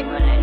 I